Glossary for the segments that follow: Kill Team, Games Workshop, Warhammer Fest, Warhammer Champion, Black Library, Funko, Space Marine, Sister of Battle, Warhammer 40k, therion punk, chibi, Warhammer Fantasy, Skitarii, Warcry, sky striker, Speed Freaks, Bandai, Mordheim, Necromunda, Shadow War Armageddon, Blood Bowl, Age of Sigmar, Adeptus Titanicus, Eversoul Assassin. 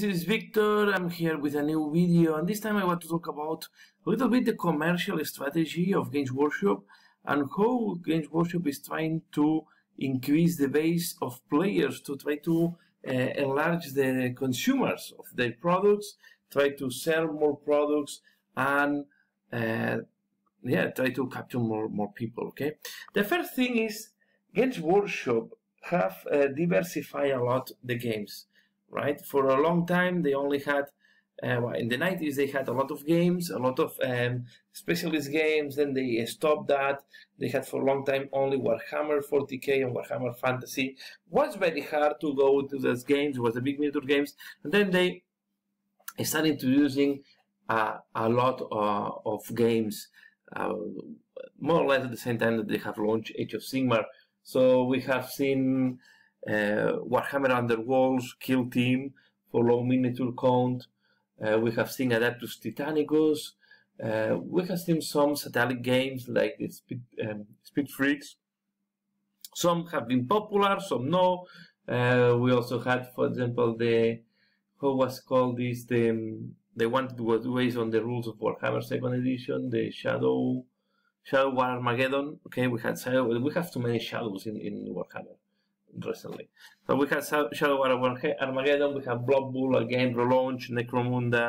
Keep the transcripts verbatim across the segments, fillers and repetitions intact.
this is Victor. I'm here with a new video, and this time I want to talk about a little bit the commercial strategy of Games Workshop and how Games Workshop is trying to increase the base of players, to try to uh, enlarge the consumers of their products, try to sell more products, and uh, yeah, try to capture more, more people, okay? The first thing is Games Workshop have uh, diversified a lot the games. Right, for a long time they only had uh, well, in the nineties they had a lot of games, a lot of um, specialist games. Then they stopped that. They had for a long time only Warhammer forty K and Warhammer Fantasy. Was very hard to go to those games. It was the big miniature games, and then they started introducing uh, a lot uh, of games, uh, more or less at the same time that they have launched Age of Sigmar. So we have seen Uh, Warhammer Underworlds, Kill Team for low miniature count. Uh, we have seen Adeptus Titanicus. Uh, we have seen some satellite games like the Speed, um, Speed Freaks. Some have been popular, some no. Uh, we also had, for example, the how was called this the the one that was based on the rules of Warhammer Second Edition, the Shadow Shadow War Armageddon. Okay, we had Shadow. We have too many shadows in in Warhammer recently. So we have Shadow War Armageddon, we have Blood Bowl again, relaunch, Necromunda.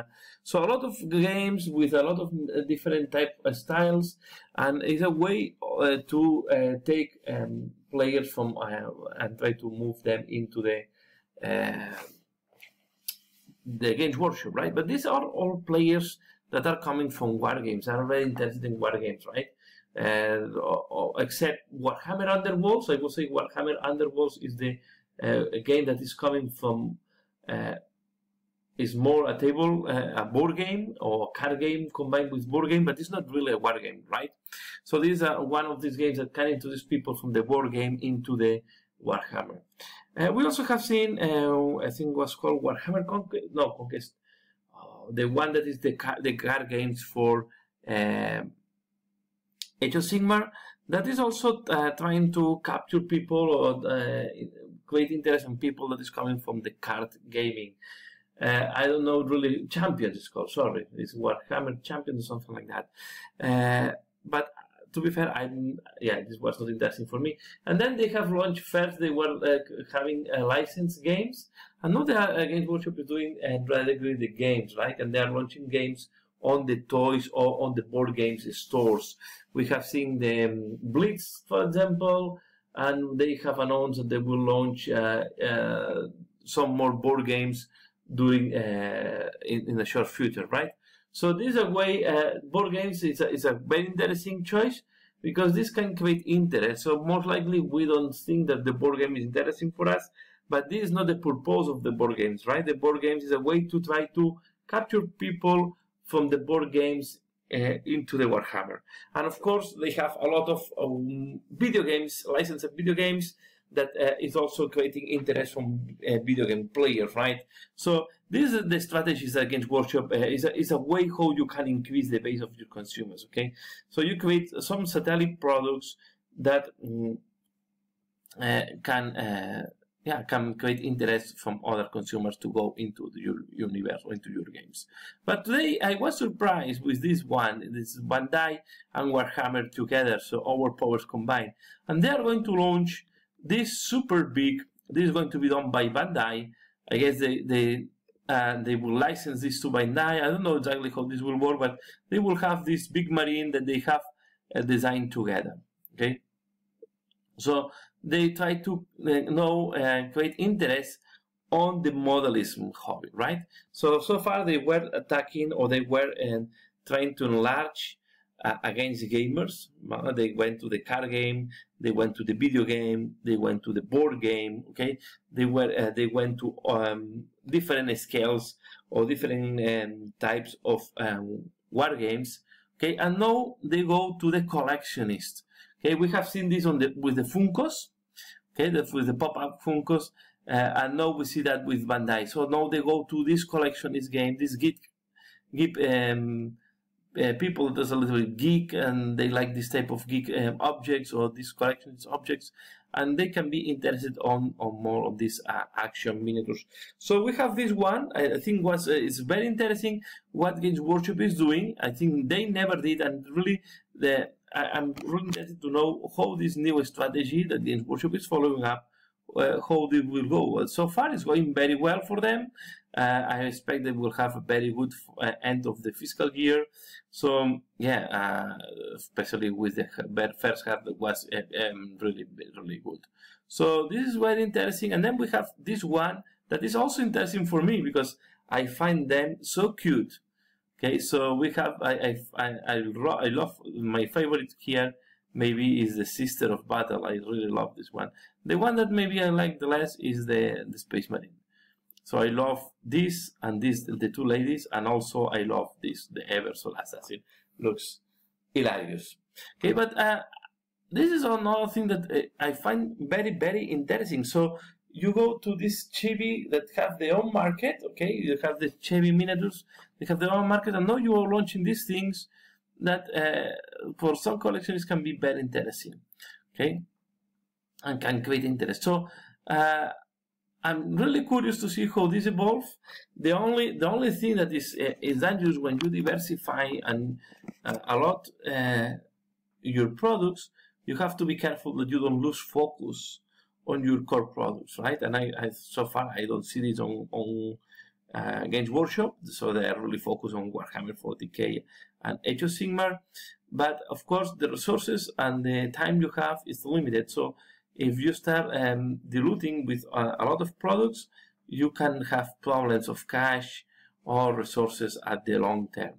So a lot of games with a lot of different type of styles, and it's a way uh, to uh, take um, players from uh, and try to move them into the uh, the Games Workshop, right? But these are all players that are coming from war games, are very interested in war games, right? Uh, or, or except Warhammer Underworlds. I will say Warhammer Underworlds is the uh, game that is coming from uh, is more a table, uh, a board game or a card game combined with board game, but it's not really a war game, right? So these are one of these games that can introduce people from the board game into the Warhammer. Uh, we also have seen, uh, I think, it was called Warhammer Conquest. No, Conquest. Oh, the one that is the car the card games for. Uh, Age of Sigmar, that is also uh, trying to capture people or uh, create interest in people that is coming from the card gaming. Uh, I don't know really, Champion is called, sorry, it's Warhammer Champion or something like that. Uh, but to be fair, I'm, yeah, this was not interesting for me. And then they have launched first, they were uh, having uh, licensed games, and now they are, uh, Games Workshop is doing and uh, the games, right? And they are launching games on the toys or on the board games stores. We have seen the um, Blitz, for example, and they have announced that they will launch uh, uh, some more board games during uh, in, in the short future, right? So this is a way, uh, board games is a, is a very interesting choice because this can create interest. So most likely we don't think that the board game is interesting for us, but this is not the purpose of the board games, right? The board games is a way to try to capture people from the board games uh, into the Warhammer. And of course, they have a lot of um, video games, licensed video games, that uh, is also creating interest from uh, video game players, right? So this is the strategies that Games Workshop uh, is, a, is a way how you can increase the base of your consumers, okay? So you create some satellite products that um, uh, can uh, Yeah, can create interest from other consumers to go into the, your universe or into your games. But today I was surprised with this one. This is Bandai and Warhammer together, so our powers combined. And they are going to launch this super big. This is going to be done by Bandai. I guess they they uh, they will license this to Bandai. I don't know exactly how this will work, but they will have this big marine that they have uh, designed together. Okay, so they try to uh, know uh, create interest on the modelism hobby, right? So so far they were attacking or they were uh, trying to enlarge uh, against the gamers. They went to the card game, they went to the video game, they went to the board game. Okay, they were uh, they went to um, different scales or different um, types of um, war games. Okay, and now they go to the collectionist. Okay, we have seen this on the with the Funkos, okay, the, with the pop-up Funkos, uh, and now we see that with Bandai. So now they go to this collectionist game, this geek, geek um, uh, people that's a little bit geek, and they like this type of geek um, objects or these collectionist objects, and they can be interested on, on more of these uh, action miniatures. So we have this one. I, I think was uh, it's very interesting what Games Workshop is doing. I think they never did, and really the I, I'm really interested to know how this new strategy that Games Workshop is following up, Uh, how it will go. So far it's going very well for them. Uh, I expect they will have a very good uh, end of the fiscal year. So yeah, uh, especially with the first half that was uh, um, really, really good. So this is very interesting. And then we have this one that is also interesting for me because I find them so cute. Okay, so we have, I, I, I, I love, my favorite here maybe is the Sister of Battle. I really love this one. The one that maybe I like the less is the, the Space Marine. So I love this and this, the two ladies, and also I love this, the Eversoul Assassin. Looks hilarious. Okay, but uh, this is another thing that uh, I find very, very interesting. So you go to this chibi that have their own market, okay? You have the chibi miniatures, they have their own market, and now you are launching these things that uh, for some collections can be very interesting, okay? And can create interest. So uh, I'm really curious to see how this evolves. The only the only thing that is uh, is dangerous when you diversify and uh, a lot uh, your products, you have to be careful that you don't lose focus on your core products, right? And I, I so far I don't see this on on uh, Games Workshop. So they are really focused on Warhammer forty K and Age of Sigmar, but of course the resources and the time you have is limited. So if you start um, diluting with uh, a lot of products, you can have problems of cash or resources at the long term.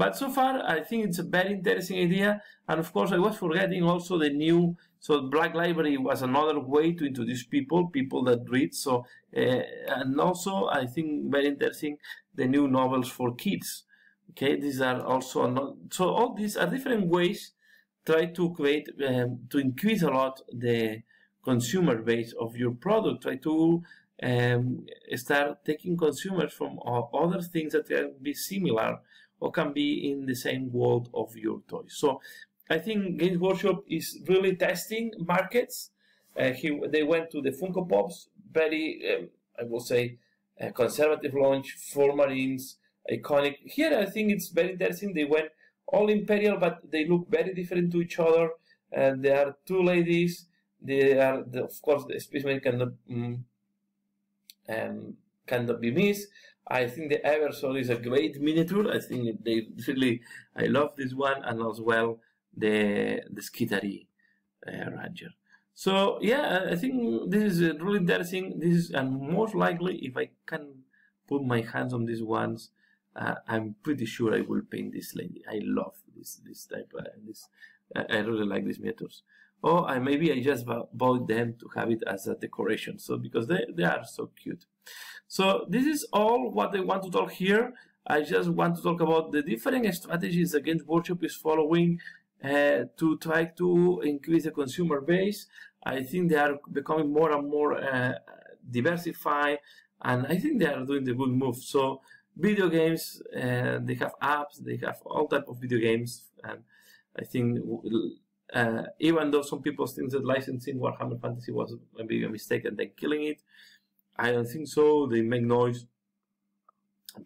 But so far, I think it's a very interesting idea. And of course, I was forgetting also the new, so Black Library was another way to introduce people, people that read. So, uh, and also I think very interesting, the new novels for kids. Okay, these are also, not, so all these are different ways try to create, um, to increase a lot the consumer base of your product. Try to um, start taking consumers from uh, other things that can be similar or can be in the same world of your toys. So I think Games Workshop is really testing markets. Uh, he, they went to the Funko Pops, very, um, I will say, uh, conservative launch, four Marines, iconic. Here I think it's very interesting. They went all imperial, but they look very different to each other. And there are two ladies. They are, the, of course, the Space Marine cannot mm, um, cannot be missed. I think the Eversoul is a great miniature. I think they really, I love this one, and as well the the Skitarii uh, Ranger. So yeah, I think this is really interesting. This is, and most likely, if I can put my hands on these ones, Uh, I'm pretty sure I will paint this lady. I love this this type. Uh, this uh, I really like these miniatures. Oh, I maybe I just bought them to have it as a decoration. So because they they are so cute. So this is all what I want to talk here. I just want to talk about the different strategies that Games Workshop is following uh, to try to increase the consumer base. I think they are becoming more and more uh, diversified, and I think they are doing the good move. So. Video games, uh, they have apps, they have all type of video games, and I think uh, even though some people think that licensing Warhammer Fantasy was maybe a mistake and then killing it, I don't think so. They make noise,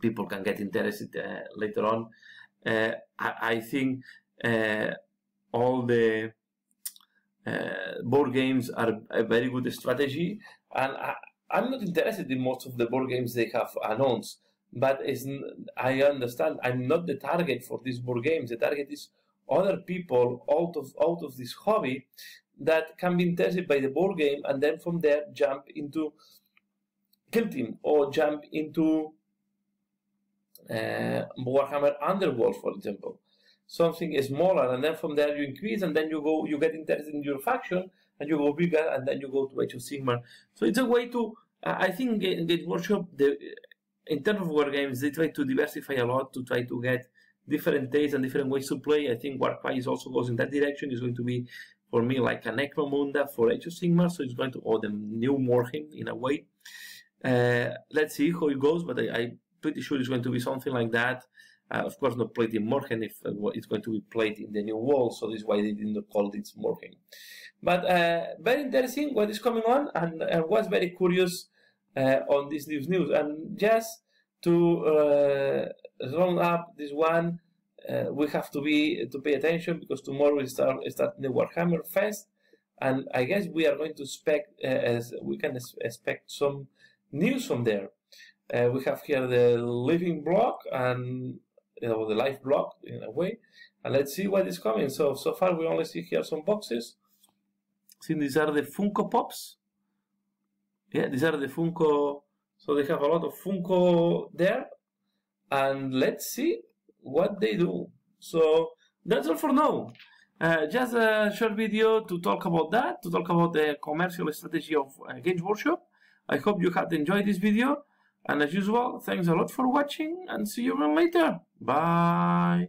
people can get interested uh, later on. Uh, I, I think uh, all the uh, board games are a very good strategy, and I, I'm not interested in most of the board games they have announced. But it's, I understand I'm not the target for these board games. The target is other people out of out of this hobby that can be interested by the board game, and then from there jump into Kill Team or jump into uh, Warhammer Underworlds, for example. Something smaller, and then from there you increase, and then you go, you get interested in your faction, and you go bigger, and then you go to Age of Sigmar. So it's a way to. Uh, I think Games Workshop the. In terms of war games, they try to diversify a lot to try to get different tastes and different ways to play. I think Warcry is also goes in that direction. It's going to be, for me, like a Necromunda for Age of Sigmar, so it's going to owe them new Mordheim in a way. Uh, let's see how it goes, but I, I'm pretty sure it's going to be something like that. Uh, of course, not played in Mordheim, if it's going to be played in the new world, so this is why they didn't call it Mordheim. But uh, very interesting what is coming on, and I was very curious uh, on this news news. And just to uh, round up this one, uh, we have to be to pay attention, because tomorrow we start start the Warhammer Fest, and I guess we are going to expect uh, as we can expect some news from there. Uh, we have here the living block and, you know, the live block in a way, and let's see what is coming. So so far we only see here some boxes. See, these are the Funko Pops. Yeah, these are the Funko. So they have a lot of Funko there, and let's see what they do. So that's all for now. Uh, just a short video to talk about that, to talk about the commercial strategy of uh, Games Workshop. I hope you had enjoyed this video. And as usual, thanks a lot for watching, and see you again later. Bye!